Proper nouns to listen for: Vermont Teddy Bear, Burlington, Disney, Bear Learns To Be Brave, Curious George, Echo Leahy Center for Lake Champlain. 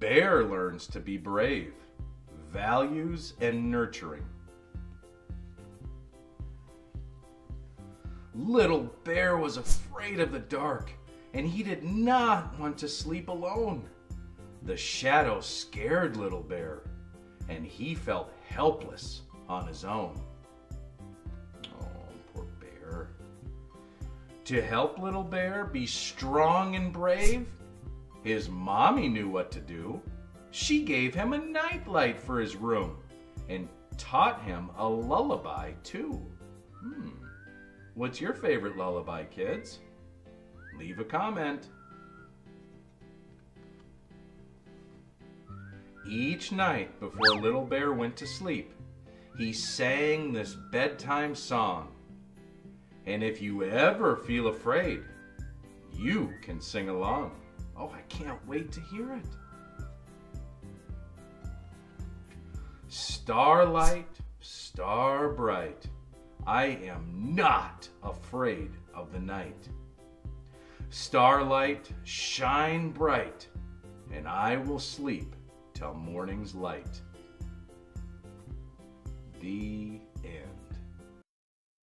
Bear Learns To Be Brave, Values and Nurturing. Little Bear was afraid of the dark, and he did not want to sleep alone. The shadow scared Little Bear, and he felt helpless on his own. Oh, poor Bear. To help Little Bear be strong and brave, his mommy knew what to do. She gave him a nightlight for his room and taught him a lullaby too. What's your favorite lullaby, kids? Leave a comment. Each night before Little Bear went to sleep, he sang this bedtime song. And if you ever feel afraid, you can sing along. Oh, I can't wait to hear it. Starlight, star bright, I am not afraid of the night. Starlight, shine bright, and I will sleep till morning's light. The end.